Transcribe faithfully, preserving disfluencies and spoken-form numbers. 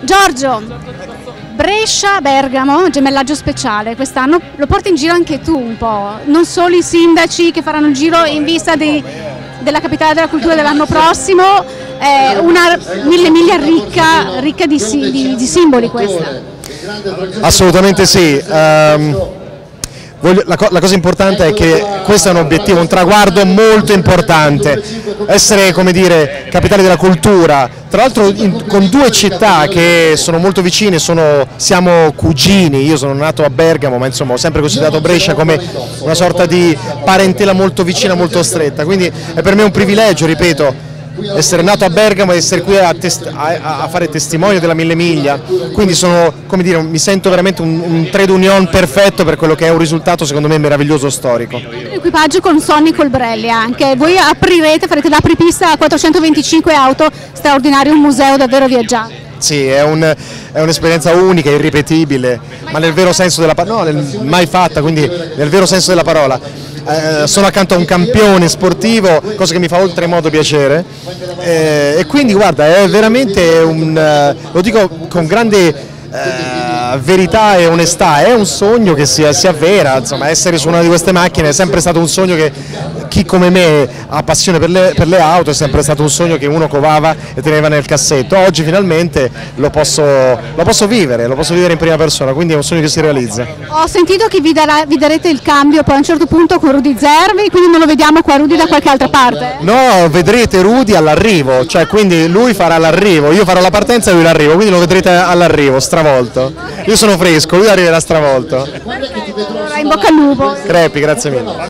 Giorgio, Brescia-Bergamo, gemellaggio speciale, quest'anno lo porti in giro anche tu un po', non solo i sindaci che faranno il giro in vista di, della capitale della cultura dell'anno prossimo, eh, una Mille Miglia ricca, ricca di, di, di simboli questa. Assolutamente sì, um, voglio, la, co- la cosa importante è che questo è un obiettivo, un traguardo molto importante, essere, come dire, capitale della cultura, tra l'altro con due città che sono molto vicine, sono, siamo cugini. Io sono nato a Bergamo ma insomma ho sempre considerato Brescia come una sorta di parentela molto vicina, molto stretta, quindi è per me un privilegio, ripeto, essere nato a Bergamo e essere qui a, a, a fare testimonio della Mille Miglia, quindi sono, come dire, mi sento veramente un, un trade union perfetto per quello che è un risultato secondo me meraviglioso, storico. L'equipaggio con Sonny Colbrelli anche, voi aprirete, farete l'apripista a quattrocentoventicinque auto, straordinario, un museo davvero viaggiante. Sì, è un'esperienza un unica, irripetibile, ma nel vero senso della parola, no, mai fatta, quindi nel vero senso della parola. Eh, sono accanto a un campione sportivo, cosa che mi fa oltremodo piacere, eh, e quindi guarda, è veramente un, eh, lo dico con grande eh, verità e onestà, è un sogno che si, si avvera, insomma, essere su una di queste macchine è sempre stato un sogno che chi come me ha passione per le, per le auto, è sempre stato un sogno che uno covava e teneva nel cassetto. Oggi finalmente lo posso, lo posso vivere, lo posso vivere in prima persona, quindi è un sogno che si realizza. Ho sentito che vi, darà, vi darete il cambio poi a un certo punto con Rudy Zervi, quindi non lo vediamo qua Rudy da qualche altra parte? No, vedrete Rudy all'arrivo, cioè quindi lui farà l'arrivo, io farò la partenza e lui l'arrivo, quindi lo vedrete all'arrivo, stravolto. Io sono fresco, lui arriverà stravolto. Allora, in bocca al lupo. Crepi, grazie mille.